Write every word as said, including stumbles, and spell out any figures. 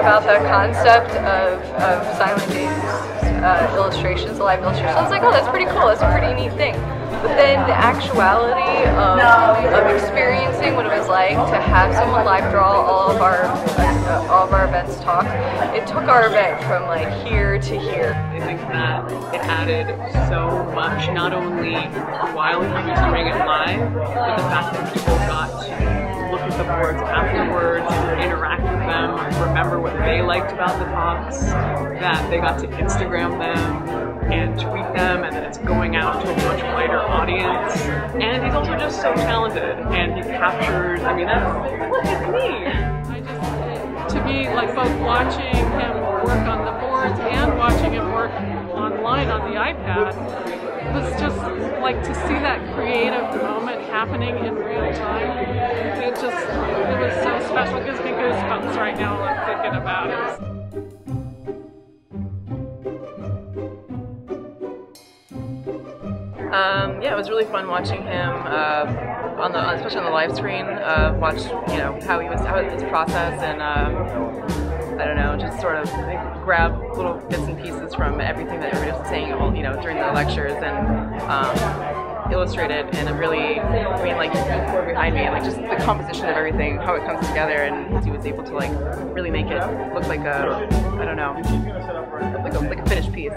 about the concept of, of Silent James uh, illustrations, the live illustrations. I was like, oh, that's pretty cool, that's a pretty neat thing. But then the actuality of, of experiencing what it was like to have someone live draw all of our uh, all of our events talk, it took our event from like here to here. I think that it added so much, not only while we were doing it live, but the fact that people got to look at the boards afterwards and interact with them, remember what they liked about the talks, that they got to Instagram them and tweet them, and then it's going out to a much wider audience. And he's also just so talented, and he captures, I mean, that's, look at me! I just, to be like both watching him work on the boards and watching him work online on the iPad, it was just like to see that creative moment happening in real time. It just, it was so special. It gives me goosebumps right now when I'm thinking about it. Um, yeah, it was really fun watching him, uh, on the, especially on the live screen, uh, watch, you know, how he was, how his process, and um, I don't know, just sort of grab little bits and pieces from everything that everybody was saying, you know, during the lectures, and um, illustrate it in a really, I mean, like, behind me, like, just the composition of everything, how it comes together, and he was able to, like, really make it look like a, I don't know, like a, like a finished piece.